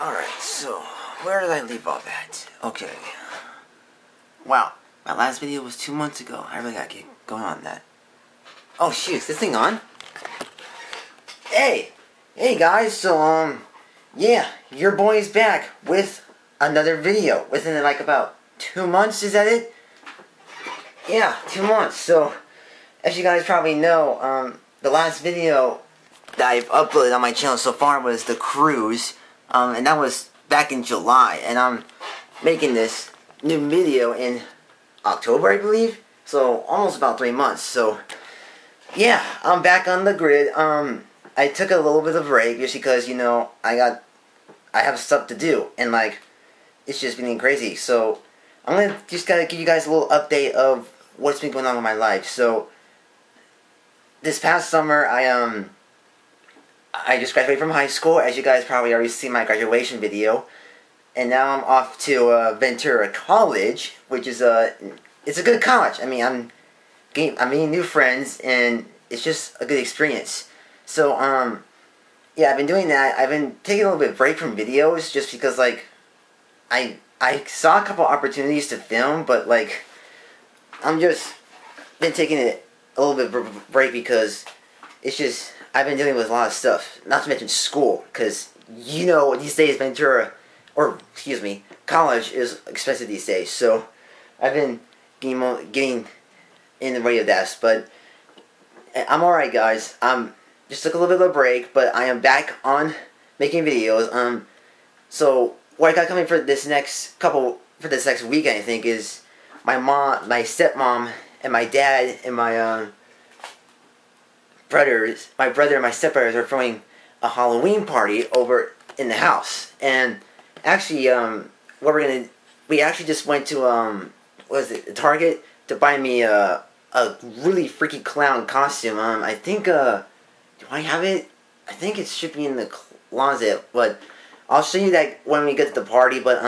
Alright, so where did I leave off at? Okay. Wow, my last video was 2 months ago. I really gotta get going on that. Oh shoot, is this thing on? Hey guys, so yeah, your boy's back with another video within like about 2 months, is that it? Yeah, 2 months. So as you guys probably know, the last video that I've uploaded on my channel so far was the cruise. And that was back in July, and I'm making this new video in October, I believe. So almost about 3 months. So yeah, I'm back on the grid. I took a little bit of a break just because, you know, I have stuff to do, and like it's just been crazy. So I'm gonna just gotta give you guys a little update of what's been going on with my life. So this past summer, I just graduated from high school, as you guys probably already seen my graduation video, and now I'm off to Ventura College, which is it's a good college. I mean, I'm meeting new friends, and it's just a good experience. So yeah, I've been doing that. I've been taking a little bit of break from videos just because like I saw a couple opportunities to film, but like I'm just been taking it a little bit of a break because it's just, I've been dealing with a lot of stuff, not to mention school, because, you know, these days Ventura, or, excuse me, college is expensive these days, so I've been getting in the way of that, but I'm alright, guys. Just took a little bit of a break, but I am back on making videos. So what I got coming for this next week, I think, is my mom, my stepmom, and my dad, and my, my brother and my stepbrothers are throwing a Halloween party over in the house. And actually, we actually just went to, Target to buy me a really freaky clown costume. I think, do I have it? I think it should be in the closet, but I'll show you that when we get to the party. But,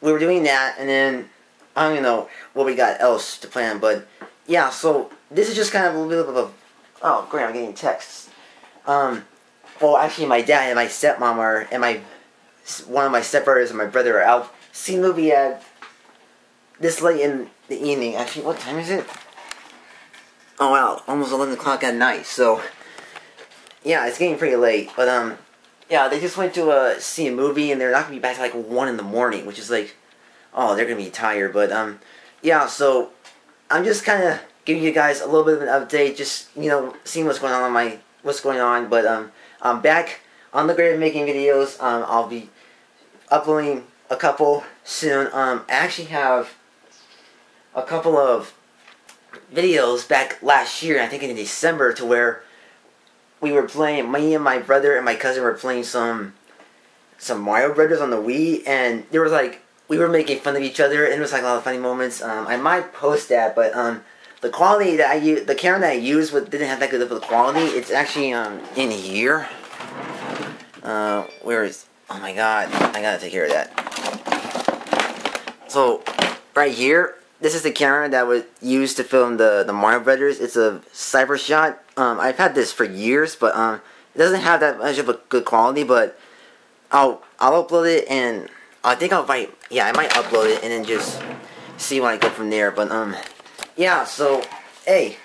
we were doing that, and then, I don't even know what we got else to plan, but, yeah, so this is just kind of a little bit of a... Oh, great, I'm getting texts. Well, actually, my dad and my stepmom are... And one of my stepbrothers and my brother are out seeing a movie at... This late in the evening. Actually, what time is it? Oh, wow, almost 11 o'clock at night. So, yeah, it's getting pretty late. But, yeah, they just went to see a movie, and they're not going to be back till, like, 1 in the morning. Which is, like... Oh, they're going to be tired. But, yeah, so... I'm just kind of... giving you guys a little bit of an update, just, you know, seeing what's going on but I'm back on the grid making videos. I'll be uploading a couple soon. I actually have a couple of videos back last year, I think in December, to where we were playing, me and my brother and my cousin were playing some Mario Brothers on the Wii, and there was like, we were making fun of each other, and it was like a lot of funny moments. I might post that, but the quality that I use, the camera that I used didn't have that good of a quality. It's actually in here. Where is... Oh my god, I gotta take care of that. So, right here, this is the camera that was used to film the Mario Brothers. It's a Cybershot. I've had this for years, but it doesn't have that much of a good quality, but I'll upload it, and I think I might upload it and then just see when I go from there, but yeah, so, hey,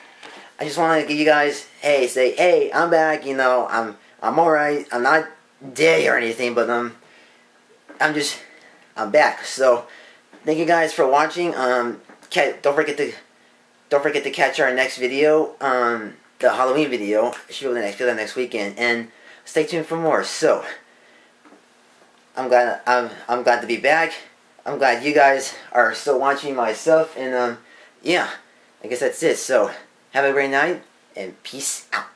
I just want to give you guys, hey, I'm back, you know, I'm alright, I'm not dead or anything, but, I'm back, so, thank you guys for watching, don't forget to catch our next video, the Halloween video, should be the next weekend, and stay tuned for more. So, I'm glad to be back, I'm glad you guys are still watching my stuff, and, yeah. I guess that's it. So, have a great night, and peace out.